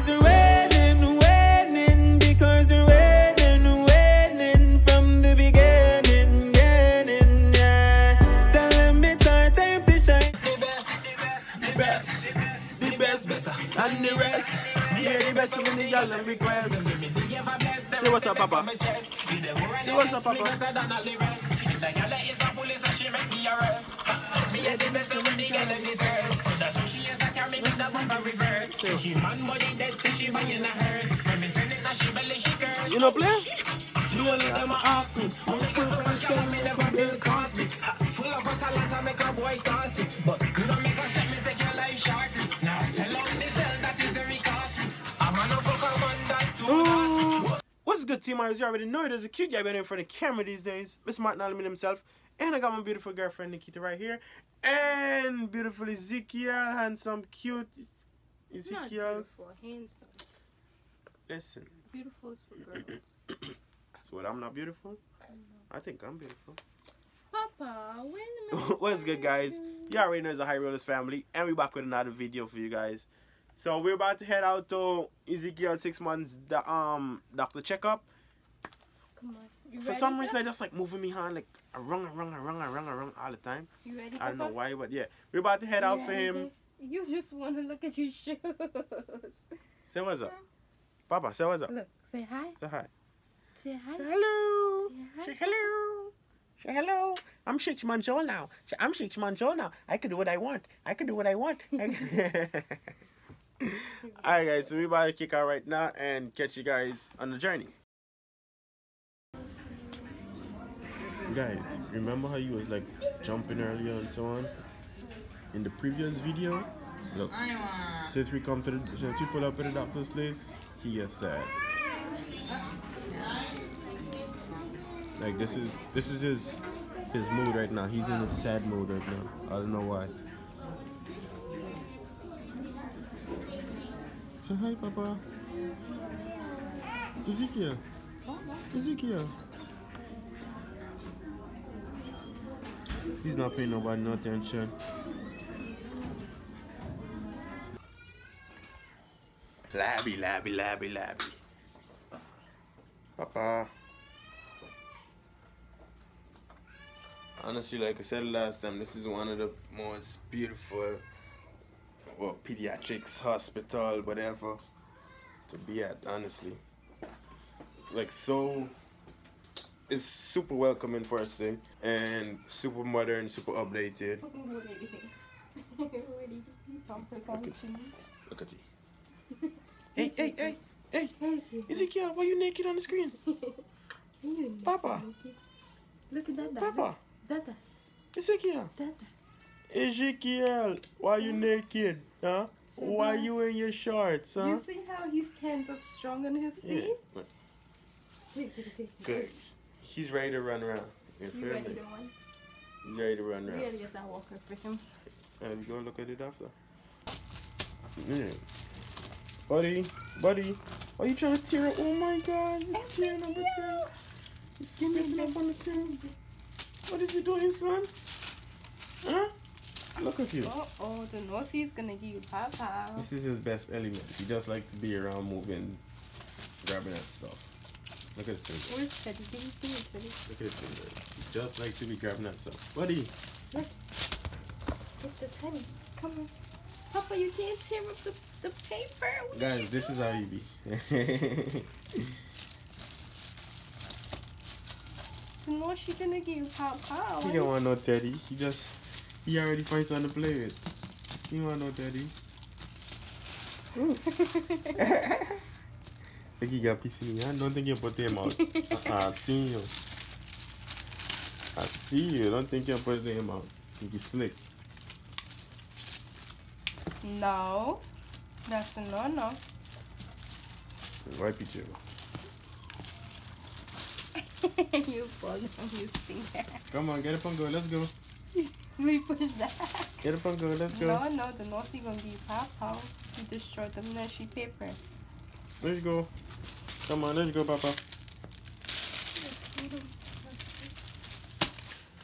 Because we're winning, winning. Because we're winning, winning. From the beginning, getting, yeah. Tell them it's our time to shine. The best, the best, the best, better. And the rest, yeah, the best when the y'all them request. Say what's up, Papa. Say what's up, Papa. Me a the best when the girl them deserve. That's who she is, I can't make it that bumper reverse. She man body dead, so she man in a hearse. When me send it, now she belly she curse. You know play? You all of them are oxen. Only got so much girl, me never Bill Cosby. Full of a talent, I make a boy salty. But you don't make a step, me take your life shortly. Now sell out the cell, that is very costly. I'm a no fuck on that too. What's good, teamers? You already know it. There's a cute guy in front of the camera these days. Mr. Martain AL-ameen himself. And I got my beautiful girlfriend Nikita right here, and beautiful Ezekiel, handsome, cute Ezekiel. Not beautiful, handsome. Listen. Beautiful girls. That's what I'm not beautiful. I think I'm beautiful. Papa, when? What's good, guys? You already know it's a High Rollers family, and we're back with another video for you guys. So we're about to head out to Ezekiel's 6 months doctor checkup. Come on. For some reason, they're just like moving me hand like around all the time. You ready? I don't know why, but yeah, we're about to head out for him. You just want to look at your shoes. Say what's up, Papa. Say what's up. Look, say hi. Say hi. Say hi. Say hello. Say hello. Say hello. I'm 6 months old now. I'm 6 months old now. I can do what I want. I can do what I want. All right, guys. So we're about to kick out right now and catch you guys on the journey. Guys, remember how you was like jumping earlier and so on? In the previous video, look, since we pull up at the doctor's place, he is sad. Like this is his mood right now. He's in a sad mood right now. I don't know why. So hi, Papa. Ezekiel. Ezekiel. He's not paying nobody no attention. Labby, labby, labby, labby. Papa. Honestly, like I said last time, this is one of the most beautiful, well, pediatrics hospital, whatever, to be at, honestly. Like, so... It's super welcoming, first thing, and super modern, super updated. Look at you. Hey, hey, hey, hey. Ezekiel, why you naked on the screen? Papa. Look at Dada. Papa. Dada. Ezekiel. Dada. Ezekiel, why you naked? Huh? Why you in your shorts? Huh? You see how he stands up strong on his feet? Yeah. Good. He's ready to run around. You ready to run? He's ready to run around. We gotta get that walker for him. And go look at it after. Yeah. Buddy, buddy, are you trying to tear up? Oh my God, you're tearing up the thing. You're sniffing up on the thing. What is you doing, son? Huh? Look at you. Uh-oh, the nosey's gonna give you Papa. This is his best element. He just likes to be around moving, grabbing at stuff. Look at his finger. Where's Teddy? Give me Teddy. Look at his finger. He just like to be grabbing that stuff. Buddy! Look. It's the Teddy. Come on. Papa, you can't tear up the paper. What guys, this is how you be. So now she's gonna give you Papa. He don't want no Teddy. He already finds on the play with. He don't want no Teddy. Ooh. I think he got pissed in me. I don't think you put him out. I see you. I see you. Don't think you put him out. He's slick. No. That's a no-no. Wipe each other. You pulled him, you stink. Come on, get up and go. Let's go. So you push back. Get up and go. Let's go. No, no. The nosey going to be Papa. You destroyed the nursery paper. Let's go. Come on, let's go, Papa.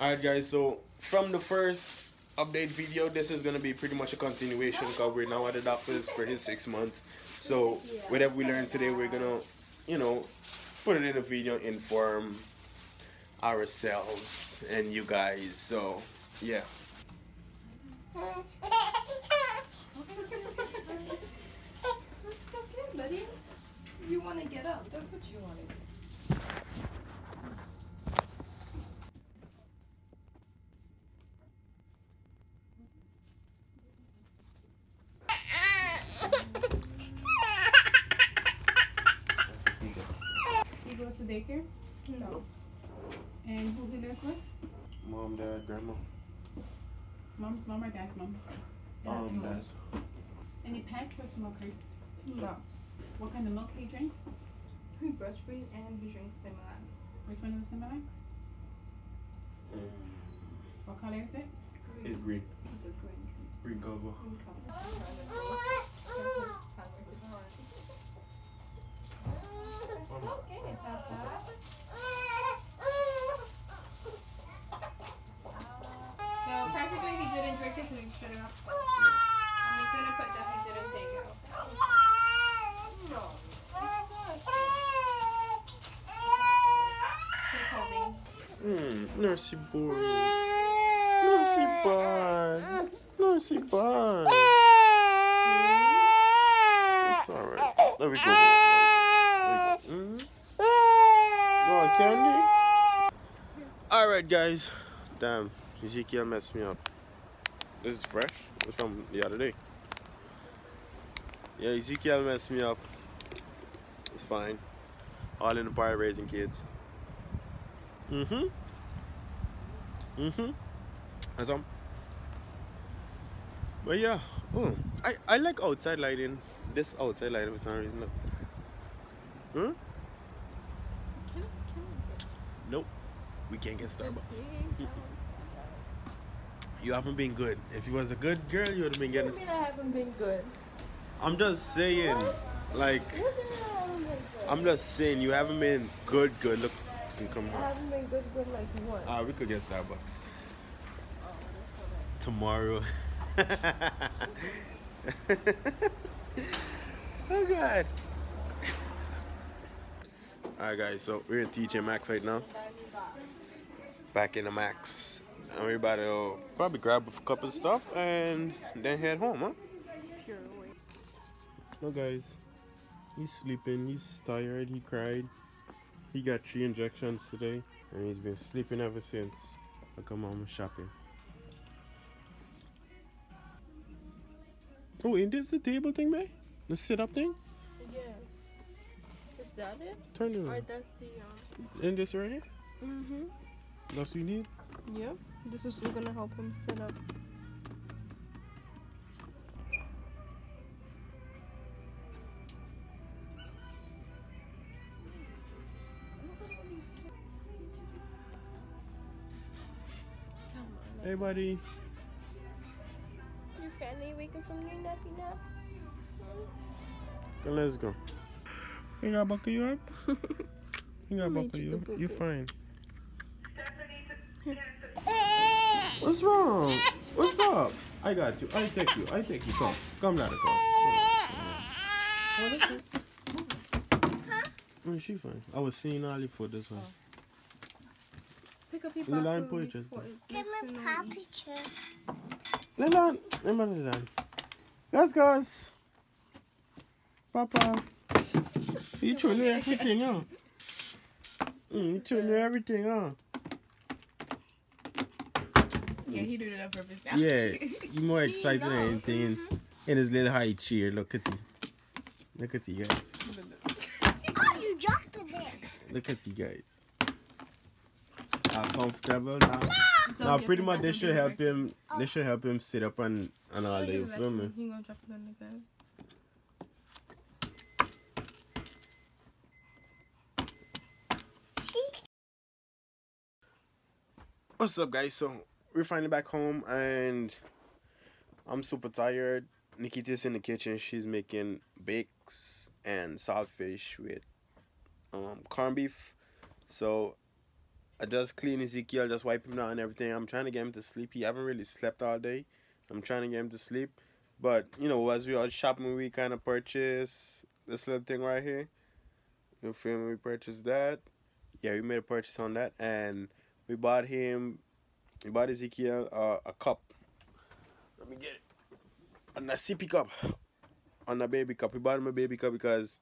Alright, guys, so from the first update video, this is going to be pretty much a continuation because we're now at the doctor's for his 6 months. So whatever we learned today, we're gonna, you know, put it in a video, inform ourselves and you guys. So yeah. Looks so good, buddy. You want to get up? That's what you want to do. He goes to daycare? No. And who he lives with? Mom, dad, grandma. Mom's mom or dad's mom? Mom's dad. Any pets or smokers? No. What kind of milk he drinks? He breastfeeds and he drinks Similac. Which one is the Similacs? What color is it? Green. It's green. The green. Green cover. Green cover. It's okay, Papa. So practically he didn't drink it, he shut it up. And he's gonna put that he didn't take it out. Nursey boy. Nursey boy. Nursey boy. That's alright. Let me go. Go on, Candy. Alright, guys. Damn, Ezekiel messed me up. This is fresh. It's from the other day. Yeah, Ezekiel messed me up. It's fine. All in the bar raising kids. That's all. But yeah, oh, I like outside lighting. This outside lighting for some reason. Huh? Nope. We can't get Starbucks. You haven't been good. If you was a good girl, you would have been getting. I haven't been good. I'm just saying, like, I'm just saying you haven't been good. Good look. Come on. I haven't been good, good like what? We could get Starbucks tomorrow. Oh God! All right, guys. So we're in TJ Maxx right now. Back in the Maxx, and we're about to probably grab a couple of stuff and then head home, huh? Sure. No, guys. He's sleeping. He's tired. He cried. He got 3 injections today, and he's been sleeping ever since. I come home shopping. Oh, and this the table thing, man? The sit-up thing? Yes. Is that it? Turn it around. Or that's the... And this right here? Mm-hmm. That's what you need? Yeah. This is going to help him sit up. Hey, buddy. You finally waking from your nappy nap? Okay, let's go. You gotta buckle you up? You gotta buckle you up? You're fine. What's wrong? What's up? I got you. I take you. I take you. Come. Come, Lada. Come. What is it? Huh? Oh, she fine. I was seeing Ali for this one. Oh. Pick up your Lelan purchase. Lelan purchase. Lelan, Lelan. Yes, guys. Papa, you show me everything, huh? You show me everything, huh? Yeah, he did it on purpose now. Yeah, he's more excited than anything in his little high chair. Look at you. Look at you guys. Oh, you dropped it. Look at you guys. Comfortable now. Now pretty much they should help him. They should help him sit up and all day. You feel me? He gonna drop it on the ground. What's up, guys? So we're finally back home and I'm super tired. Nikita's in the kitchen. She's making bakes and saltfish with corned beef. So I just clean Ezekiel, just wipe him down and everything. I'm trying to get him to sleep. He haven't really slept all day. I'm trying to get him to sleep. But, you know, as we are shopping, we kind of purchase this little thing right here. You feel me? We purchased that. Yeah, we made a purchase on that. And we bought him, we bought Ezekiel a cup. Let me get it. On a sippy cup. On a baby cup. We bought him a baby cup because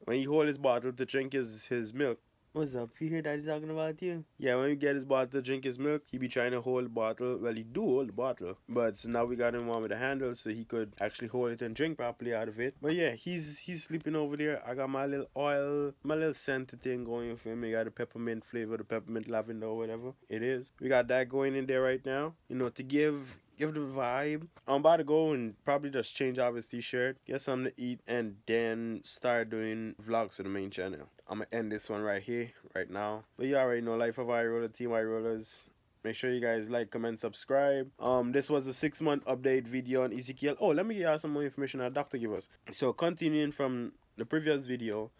when he hold his bottle to drink his milk. What's up? You hear daddy talking about you? Yeah, when you get his bottle to drink his milk, he be trying to hold the bottle. Well, he do hold the bottle. But so now we got him one with a handle so he could actually hold it and drink properly out of it. But yeah, he's sleeping over there. I got my little oil, my little scented thing going for him. We got a peppermint flavor, the peppermint lavender or whatever it is. We got that going in there right now, you know, to give the vibe. I'm about to go and probably just change out his t-shirt, get something to eat, and then start doing vlogs for the main channel. I'm gonna end this one right here right now, but you already know, life of High Roller, team High Rollers. Make sure you guys like, comment, subscribe. This was a 6-month update video on Ezekiel. Oh, let me give you some more information our doctor gave us. So continuing from the previous video,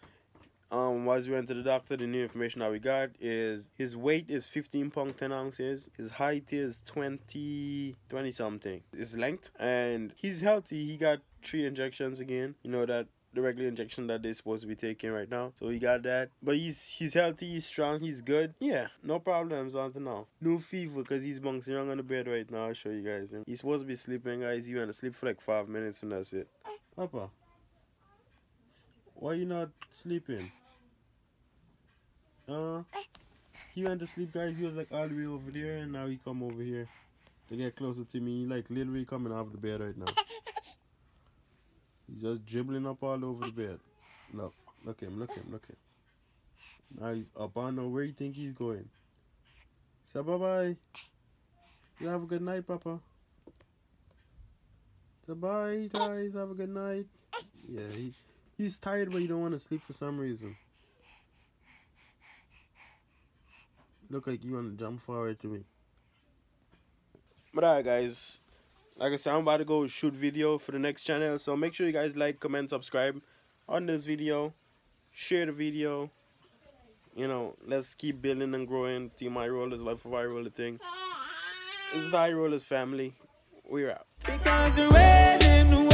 once we went to the doctor, the new information that we got is his weight is 15 pounds 10 ounces, his height is 20 something, his length, and he's healthy. He got 3 injections again, you know, that the regular injection that they're supposed to be taking right now. So he got that, but he's healthy, he's strong, he's good. Yeah, no problems until now. No fever because he's bouncing around on the bed right now. I'll show you guys him. He's supposed to be sleeping, guys. He went to sleep for like 5 minutes and that's it. Papa, why are you not sleeping? He went to sleep, guys. He was like all the way over there, and now he come over here to get closer to me. He like literally coming off the bed right now. He's just dribbling up all over the bed. Look, look him, look him, look him. Now he's up on the, where you think he's going? Say bye-bye. You have a good night, Papa. Say bye, guys. Have a good night. Yeah, he's tired, but he don't want to sleep for some reason. Look like you want to jump forward to me. But alright, guys. Like I said, I'm about to go shoot video for the next channel. So make sure you guys like, comment, subscribe on this video. Share the video. You know, let's keep building and growing. Team High Rollers, life of High Roller thing. This is the High Rollers family. We're out.